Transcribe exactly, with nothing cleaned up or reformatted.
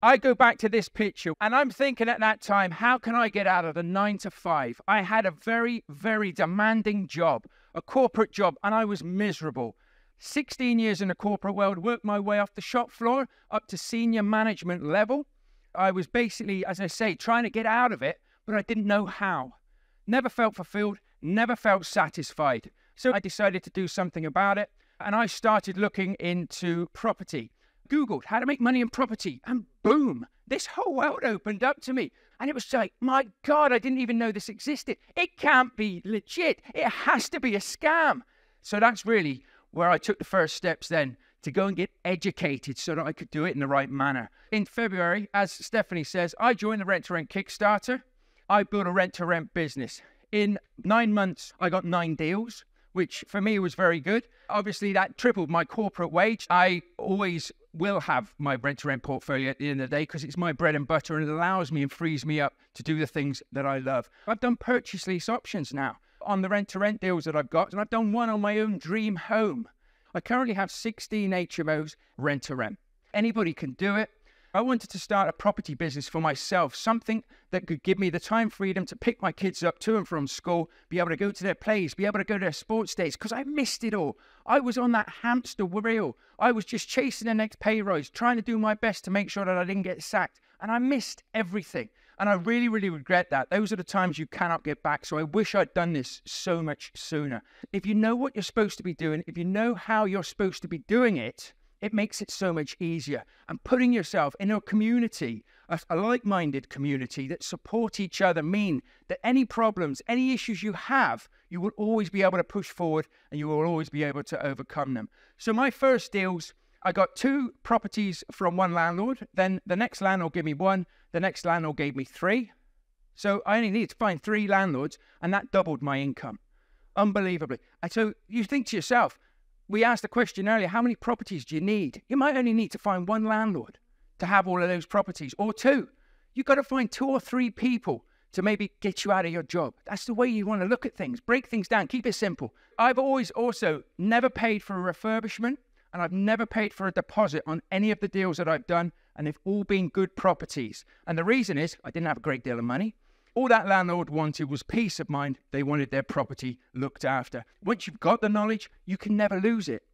I go back to this picture and I'm thinking at that time, how can I get out of the nine to five? I had a very, very demanding job, a corporate job, and I was miserable. sixteen years in the corporate world, worked my way off the shop floor up to senior management level. I was basically, as I say, trying to get out of it, but I didn't know how. Never felt fulfilled, never felt satisfied. So I decided to do something about it and I started looking into property. Googled how to make money in property and boom, this whole world opened up to me. And it was like, my God, I didn't even know this existed. It can't be legit. It has to be a scam. So that's really where I took the first steps then to go and get educated so that I could do it in the right manner. In February, as Stephanie says, I joined the Rent to Rent Kickstarter. I built a Rent to Rent business. In nine months, I got nine deals, which for me was very good. Obviously, that tripled my corporate wage. I always will have my rent-to-rent portfolio at the end of the day because it's my bread and butter and it allows me and frees me up to do the things that I love. I've done purchase lease options now on the rent-to-rent deals that I've got, and I've done one on my own dream home. I currently have sixteen H M Os rent-to-rent. Anybody can do it. I wanted to start a property business for myself, something that could give me the time freedom to pick my kids up to and from school, be able to go to their plays, be able to go to their sports days, because I missed it all. I was on that hamster wheel. I was just chasing the next pay rise, trying to do my best to make sure that I didn't get sacked. And I missed everything. And I really, really regret that. Those are the times you cannot get back. So I wish I'd done this so much sooner. If you know what you're supposed to be doing, if you know how you're supposed to be doing it, it makes it so much easier. And putting yourself in a community, a, a like-minded community that support each other, mean that any problems, any issues you have, you will always be able to push forward and you will always be able to overcome them. So my first deals, I got two properties from one landlord. Then the next landlord gave me one. The next landlord gave me three. So I only needed to find three landlords and that doubled my income. Unbelievably. And so you think to yourself, we asked the question earlier, how many properties do you need? You might only need to find one landlord to have all of those properties, or two. You've got to find two or three people to maybe get you out of your job. That's the way you want to look at things. Break things down. Keep it simple. I've always also never paid for a refurbishment, and I've never paid for a deposit on any of the deals that I've done, and they've all been good properties. And the reason is I didn't have a great deal of money. All that landlord wanted was peace of mind. They wanted their property looked after. Once you've got the knowledge, you can never lose it.